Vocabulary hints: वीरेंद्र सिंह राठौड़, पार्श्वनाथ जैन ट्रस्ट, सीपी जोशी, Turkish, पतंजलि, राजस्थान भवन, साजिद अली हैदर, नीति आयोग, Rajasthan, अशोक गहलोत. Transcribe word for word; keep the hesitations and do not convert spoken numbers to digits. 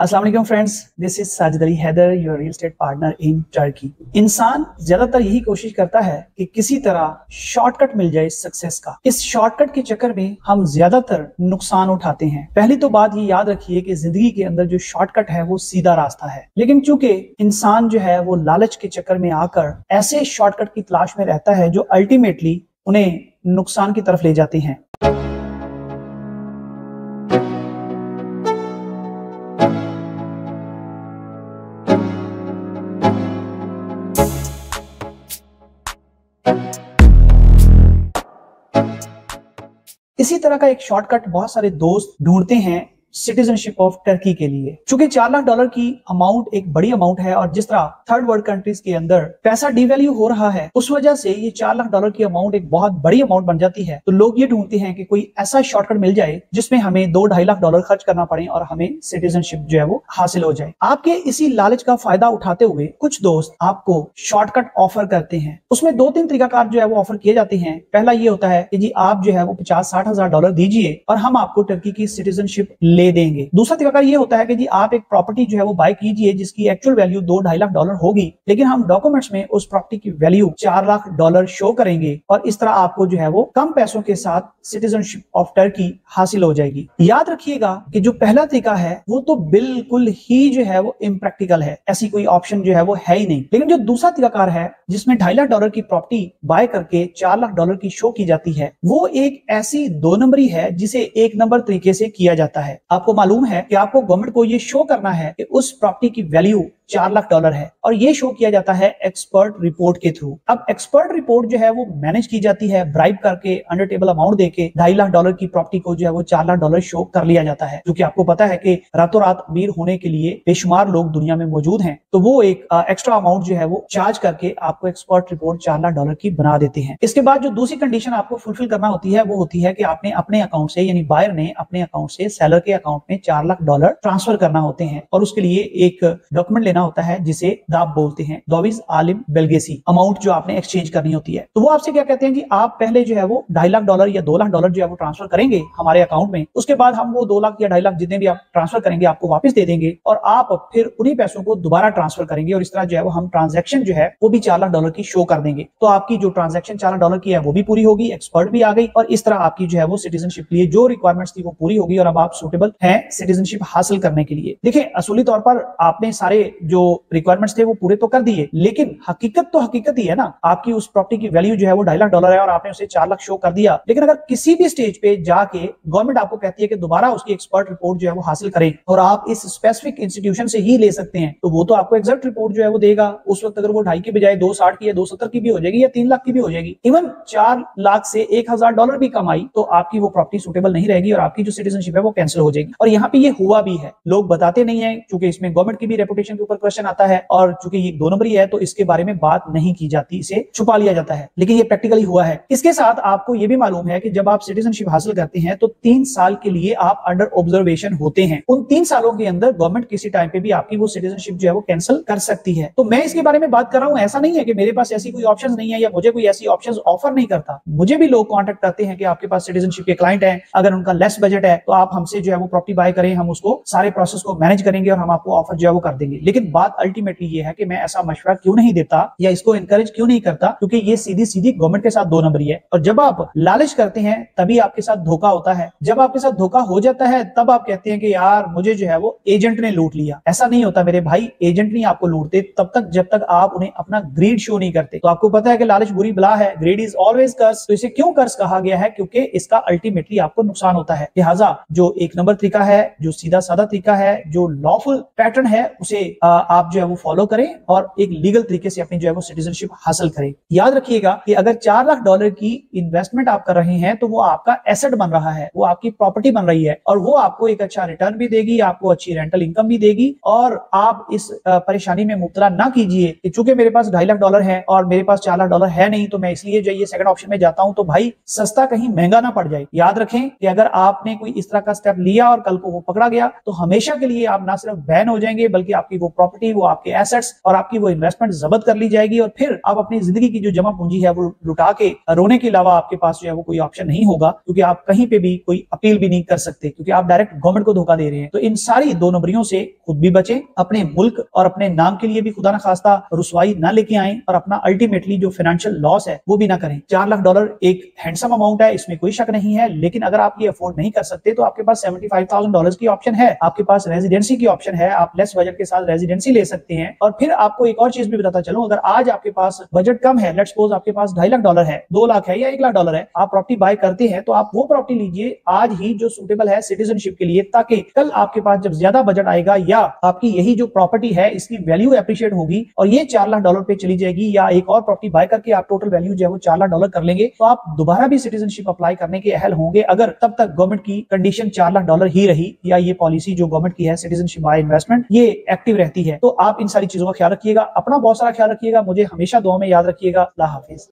अस्सलाम वालेकुम friends, this is साजिद अली हैदर, your real estate partner in Turkey. इंसान ज्यादातर यही कोशिश करता है कि किसी तरह शॉर्टकट मिल जाए सक्सेस का। इस शॉर्टकट के चक्कर में हम ज्यादातर नुकसान उठाते हैं। पहली तो बात ये याद रखिए कि जिंदगी के अंदर जो शॉर्टकट है वो सीधा रास्ता है, लेकिन चूंकि इंसान जो है वो लालच के चक्कर में आकर ऐसे शॉर्टकट की तलाश में रहता है जो अल्टीमेटली उन्हें नुकसान की तरफ ले जाते हैं। इसी तरह का एक शॉर्टकट बहुत सारे दोस्त ढूंढते हैं सिटीजनशिप ऑफ टर्की के लिए। चूंकि चार लाख डॉलर की अमाउंट एक बड़ी अमाउंट है और जिस तरह थर्ड वर्ल्ड कंट्रीज के अंदर पैसा डिवैल्यू हो रहा है, उस वजह से ये चार लाख डॉलर की अमाउंट एक बहुत बड़ी अमाउंट बन जाती है। तो लोग ये ढूंढते हैं कि कोई ऐसा शॉर्टकट मिल जाए जिसमें हमें दो ढाई लाख डॉलर खर्च करना पड़े और हमें सिटीजनशिप जो है वो हासिल हो जाए। आपके इसी लालच का फायदा उठाते हुए कुछ दोस्त आपको शॉर्टकट ऑफर करते हैं। उसमें दो तीन तरीकाकार जो है वो ऑफर किए जाते हैं। पहला ये होता है कि जी आप जो है वो पचास साठ हजार डॉलर दीजिए और हम आपको टर्की की सिटीजनशिप देंगे। दूसरा तरीका ये होता है कि जी आप एक प्रॉपर्टी जो है वो बाय कीजिए जिसकी एक्चुअल वैल्यू दो ढाई लाख डॉलर होगी, लेकिन हम डॉक्यूमेंट्स में उस प्रॉपर्टी की वैल्यू चार लाख डॉलर शो करेंगे और इस तरह आपको जो है वो कम पैसों के साथ सिटीजनशिप ऑफ टर्की हासिल हो जाएगी। याद रखिएगा कि जो पहला तरीका है वो तो बिल्कुल ही जो है वो इम्प्रैक्टिकल है, ऐसी कोई ऑप्शन जो है वो है ही नहीं। लेकिन जो दूसरा तरीकाकार है जिसमें ढाई लाख डॉलर की प्रॉपर्टी बाय करके चार लाख डॉलर की शो की जाती है, वो एक ऐसी दो नंबरी है जिसे एक नंबर तरीके से किया जाता है। आपको मालूम है कि आपको गवर्नमेंट को ये शो करना है कि उस प्रॉपर्टी की वैल्यू चार लाख डॉलर है और ये शो किया जाता है एक्सपर्ट रिपोर्ट के थ्रू। अब एक्सपर्ट रिपोर्ट जो है वो मैनेज की जाती है, ब्राइब करके अंडर टेबल अमाउंट देके ढाई लाख डॉलर की प्रॉपर्टी को जो है वो चार लाख डॉलर शो कर लिया जाता है। जो कि आपको पता है कि रातों रात अमीर होने के लिए बेशुमार लोग दुनिया में मौजूद हैं, तो वो एक एक्स्ट्रा अमाउंट जो है वो चार्ज करके आपको एक्सपर्ट रिपोर्ट चार लाख डॉलर की बना देते हैं। इसके बाद जो दूसरी कंडीशन आपको फुलफिल करना होती है वो होती है कि आपने अपने अकाउंट से, यानी बायर ने अपने अकाउंट से सेलर के अकाउंट में चार लाख डॉलर ट्रांसफर करना होते हैं और उसके लिए एक डॉक्यूमेंट होता है जिसे दाब बोलते हैं, दाविज आलिम बेलगेसी। अमाउंट जो आपने एक्सचेंज करनी होती है, तो वो आपसे क्या कहते हैं कि आप पहले जो है वो ढाई लाख डॉलर या दो लाख डॉलर जो है वो ट्रांसफर करेंगे हमारे अकाउंट में, उसके बाद हम वो दो लाख या ढाई लाख जितने भी आप ट्रांसफर करेंगे आपको वापस दे देंगे और आप फिर उन्हीं पैसों को दोबारा ट्रांसफर करेंगे और इस तरह जो है वो हम ट्रांजेक्शन जो है वो भी चार लाख डॉलर की शो कर देंगे। तो आपकी जो ट्रांजेक्शन चार लाख डॉलर की है वो भी पूरी होगी, एक्सपर्ट भी आ गई और इस तरह आपकी जो है वो सिटीजनशिप के लिए जो रिक्वायरमेंट्स थी वो पूरी होगी और अब आप सुटेबल है सिटीजनशिप हासिल करने के लिए। देखिए, असूली तौर पर आपने सारे जो रिक्वायरमेंट्स थे वो पूरे तो कर दिए, लेकिन हकीकत तो हकीकत ही है ना। आपकी उस प्रॉपर्टी की वैल्यू जो है वो ढाई लाख डॉलर है और आपने उसे चार लाख शो कर दिया, लेकिन अगर किसी भी स्टेज पे जाके गवर्नमेंट आपको कहती है कि दोबारा उसकी एक्सपर्ट रिपोर्ट जो है वो हासिल करें और आप इस स्पेसिफिक इंस्टीट्यूशन से ही ले सकते हैं, तो वो तो आपको एग्जैक्ट रिपोर्ट जो है वो देगा। उस वक्त अगर वो ढाई के बजाय दो साठ की या दो सत्तर की भी हो जाएगी या तीन लाख की भी हो जाएगी, इवन चार लाख से एक हजार डॉलर भी कमाई, तो आपकी वो प्रॉपर्टी सुटेबल नहीं रहेगी और आपकी जो सिटीजनशिप है वो कैंसिल हो जाएगी। और यहाँ पे ये हुआ भी है, लोग बताते नहीं है क्योंकि इसमें गवर्नमेंट की भी रेपुटेशन ऊपर क्वेश्चन आता है और चूंकि ये दो नंबरी है तो इसके बारे में बात नहीं की जाती, इसे छुपा लिया जाता है, लेकिन ये प्रैक्टिकली हुआ है। इसके साथ आपको ये भी मालूम है कि जब आप सिटीजनशिप हासिल करते हैं तो तीन साल के लिए आप अंडर ऑब्जर्वेशन होते हैं। उन तीन सालों के अंदर गवर्नमेंट किसी टाइम पे भी आपकी वो सिटीजनशिप जो है वो कैंसिल कर सकती है। तो मैं इसके बारे में बात कर रहा हूँ, ऐसा नहीं है कि मेरे पास ऐसी कोई ऑप्शन नहीं है या मुझे कोई ऐसी ऑप्शन ऑफर नहीं करता। मुझे भी लोग कॉन्टेक्ट करते हैं कि आपके पास सिटीजनशिप के क्लाइंट है, अगर उनका लेस बजट है तो आप हमसे जो है वो प्रॉपर्टी बाय करें, हम उसको सारे प्रोसेस को मैनेज करेंगे और हम आपको ऑफर जो है वो कर देंगे। लेकिन बात अल्टीमेटली ये है कि मैं ऐसा मशवरा क्यों नहीं देता या इसको एनकरेज क्यों नहीं करता, क्योंकि ये सीधी सीधी गवर्नमेंट के साथ दो नंबरी है। और जब आप लालच करते हैं तभी आपके साथ धोखा होता है। जब आपके साथ धोखा हो जाता है तब आप कहते हैं कि यार मुझे जो है वो एजेंट ने लूट लिया। ऐसा नहीं होता मेरे भाई, एजेंट नहीं आपको लूटते तब तक जब तक आप उन्हें अपना ग्रीड शो नहीं करते। तो आपको पता है कि लालच बुरी बला है, ग्रीड इज ऑलवेज कर्स। तो इसे क्यों कर्स कहा गया है, क्योंकि इसका अल्टीमेटली आपको नुकसान होता है। लिहाजा जो एक नंबर तरीका है, जो सीधा साधा तरीका है, जो लॉफुल पैटर्न है, उसे आप जो है वो फॉलो करें और एक लीगल तरीके से अपनी जो है वो सिटीजनशिप हासिल करें। याद रखिएगा कि अगर चार लाख डॉलर की इन्वेस्टमेंट आप कर रहे हैं तो वो आपका एसेट बन रहा है, वो आपकी प्रॉपर्टी बन रही है और वो आपको एक अच्छा रिटर्न भी देगी, आपको अच्छी रेंटल इनकम भी देगी। और आप इस परेशानी में मुबतला ना कीजिए कि चूंकि मेरे पास ढाई लाख डॉलर है और मेरे पास चार लाख डॉलर है नहीं तो मैं इसलिए जो ये सेकंड ऑप्शन में जाता हूं, तो भाई सस्ता कहीं महंगा ना पड़ जाए। याद रखें कि अगर आपने कोई इस तरह का स्टेप लिया और कल को वो पकड़ा गया तो हमेशा के लिए आप ना सिर्फ बैन हो जाएंगे बल्कि आपकी वो प्रॉपर्टी, वो आपके एसेट्स और आपकी वो इन्वेस्टमेंट जब्त कर ली जाएगी और फिर आप अपनी जिंदगी की जो जमा पूंजी है वो लुटा के रोने के अलावा आपके पास जो है वो कोई ऑप्शन नहीं होगा, क्योंकि आप कहीं पे भी कोई अपील भी नहीं कर सकते, क्योंकि आप डायरेक्ट गवर्नमेंट को धोखा दे रहे हैं। तो इन सारी दो नंबरियों से खुद भी बचें, अपने मुल्क और अपने नाम के लिए भी खुदा न खास्ता रुसवाई ना लेके आएं और अपना अल्टीमेटली जो फाइनेंशियल लॉस है वो भी ना करें। चार लाख डॉलर एक हैंडसम अमाउंट है, इसमें कोई शक नहीं है, लेकिन अगर आप ये अफोर्ड नहीं कर सकते तो आपके पास सेवेंटी फाइव थाउजेंड डॉलर की ऑप्शन है, आपके पास रेजिडेंसी की ऑप्शन है, आप लेस बजट के साथ रेजिडेंसी ले सकते हैं। और फिर आपको एक और चीज भी बताता चलूं, अगर आज आपके पास बजट कम है, लेट्स सपोज आपके पास ढाई लाख डॉलर है, दो लाख है या एक लाख डॉलर है, आप प्रॉपर्टी बाय करते हैं तो आप वो प्रॉपर्टी लीजिए आज ही जो सूटेबल है सिटीजनशिप के लिए, ताकि कल आपके पास जब ज्यादा बजट आएगा या आपकी यही जो प्रॉपर्टी है इसकी वैल्यू एप्रिशिएट होगी और ये चार लाख डॉलर पे चली जाएगी या एक और प्रॉपर्टी बाय करके आप टोटल वैल्यू जो है वो चार लाख डॉलर कर लेंगे, तो आप दोबारा भी सिटीजनशिप अप्लाई करने के अहल होंगे, अगर तब तक गवर्नमेंट की कंडीशन चार लाख डॉलर ही रही या ये पॉलिसी जो गवर्नमेंट की है सिटीजनशिप बाय इन्वेस्टमेंट ये एक्टिव रहती है। तो आप इन सारी चीजों का ख्याल रखिएगा, अपना बहुत सारा ख्याल रखिएगा, मुझे हमेशा दुआ में याद रखिएगा। अल्लाह हाफिज।